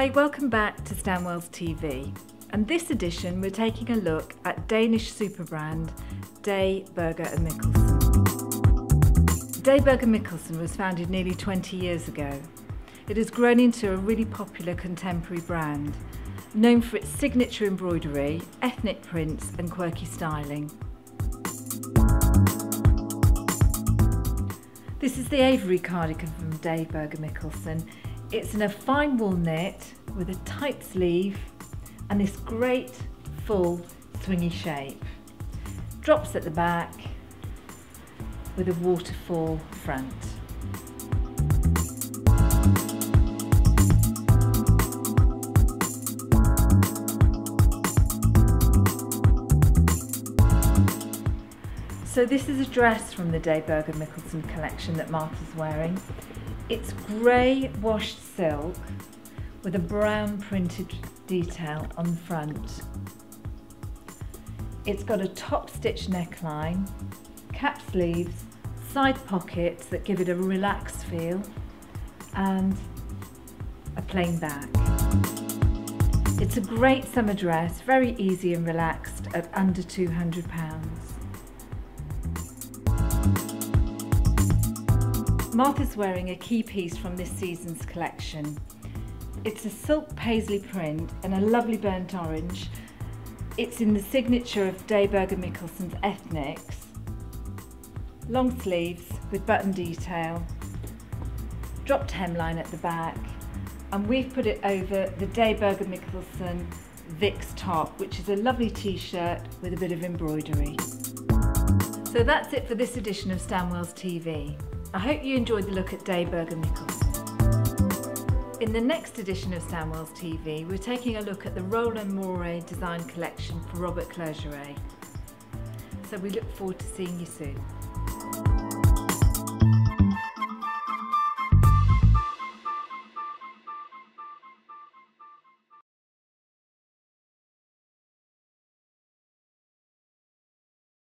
Hi, welcome back to Stanwell's TV, and this edition we're taking a look at Danish superbrand Day Birger et Mikkelsen. Day Birger Mikkelsen was founded nearly 20 years ago. It has grown into a really popular contemporary brand, known for its signature embroidery, ethnic prints and quirky styling. This is the Avery cardigan from Day Birger Mikkelsen. It's in a fine wool knit with a tight sleeve and this great full swingy shape. Drops at the back with a waterfall front. So this is a dress from the Day Birger Mikkelsen collection that Martha's wearing. It's grey washed silk with a brown printed detail on the front. It's got a top stitch neckline, cap sleeves, side pockets that give it a relaxed feel and a plain back. It's a great summer dress, very easy and relaxed at under £200. Martha's wearing a key piece from this season's collection. It's a silk paisley print and a lovely burnt orange. It's in the signature of Day Birger Mikkelsen's ethnics. Long sleeves with button detail, dropped hemline at the back, and we've put it over the Day Birger Mikkelsen Vix top, which is a lovely t-shirt with a bit of embroidery. So that's it for this edition of Stanwell's TV. I hope you enjoyed the look at Day Birger Mikkelsen. In the next edition of Stanwell's TV, we're taking a look at the Roland Mouret design collection for Robert Clergerie. So we look forward to seeing you soon.